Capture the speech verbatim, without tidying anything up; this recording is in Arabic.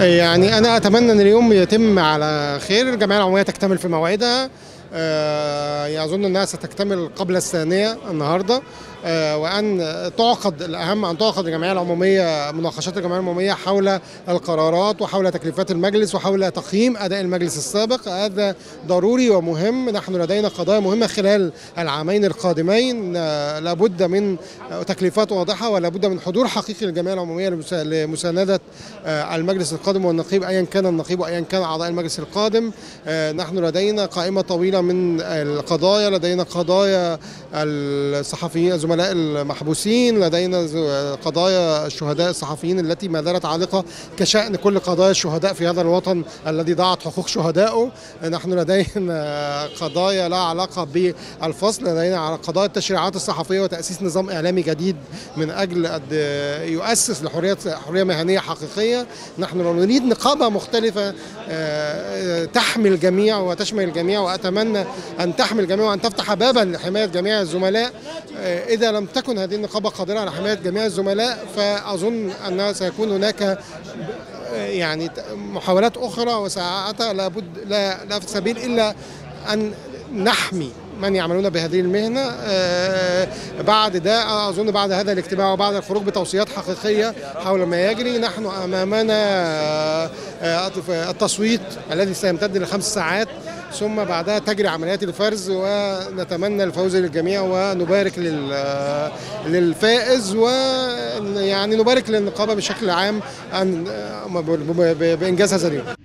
يعني أنا أتمنى أن اليوم يتم على خير، الجمعية العمومية تكتمل في موعدها، أه أظن أنها ستكتمل قبل الثانية النهاردة، أه وأن تعقد الأهم أن تعقد الجمعية العمومية مناقشات الجمعية العمومية حول القرارات وحول تكليفات المجلس وحول تقييم أداء المجلس السابق. هذا ضروري ومهم، نحن لدينا قضايا مهمة خلال العامين القادمين، لابد من تكليفات واضحة ولابد من حضور حقيقي للجمعية العمومية لمساندة المجلس القادم والنقيب أيا كان النقيب وأيا كان أعضاء المجلس القادم. نحن لدينا قائمة طويلة من القضايا، لدينا قضايا الصحفيين زملاء المحبوسين، لدينا قضايا الشهداء الصحفيين التي ما زالت عالقة كشأن كل قضايا الشهداء في هذا الوطن الذي ضاعت حقوق شهدائه. نحن لدينا قضايا لها علاقة بالفصل، لدينا قضايا التشريعات الصحفية وتأسيس نظام إعلامي جديد من أجل يؤسس لحرية حرية مهنية حقيقية. نحن نريد نقابة مختلفة تحمي الجميع وتشمل الجميع، وأتمنى أن تحمي الجميع وأن تفتح بابا لحماية جميع الزملاء. إذا لم تكن هذه النقابة قادرة على حماية جميع الزملاء فأظن أنها سيكون هناك يعني محاولات أخرى وساعتها لابد لا لا في سبيل إلا أن نحمي من يعملون بهذه المهنة. بعد ده أظن بعد هذا الاجتماع وبعد الخروج بتوصيات حقيقية حول ما يجري، نحن أمامنا التصويت الذي سيمتد لخمس ساعات، ثم بعدها تجري عمليات الفرز، ونتمنى الفوز للجميع ونبارك للفائز، ويعني نبارك للنقابة بشكل عام بإنجاز هذا اليوم.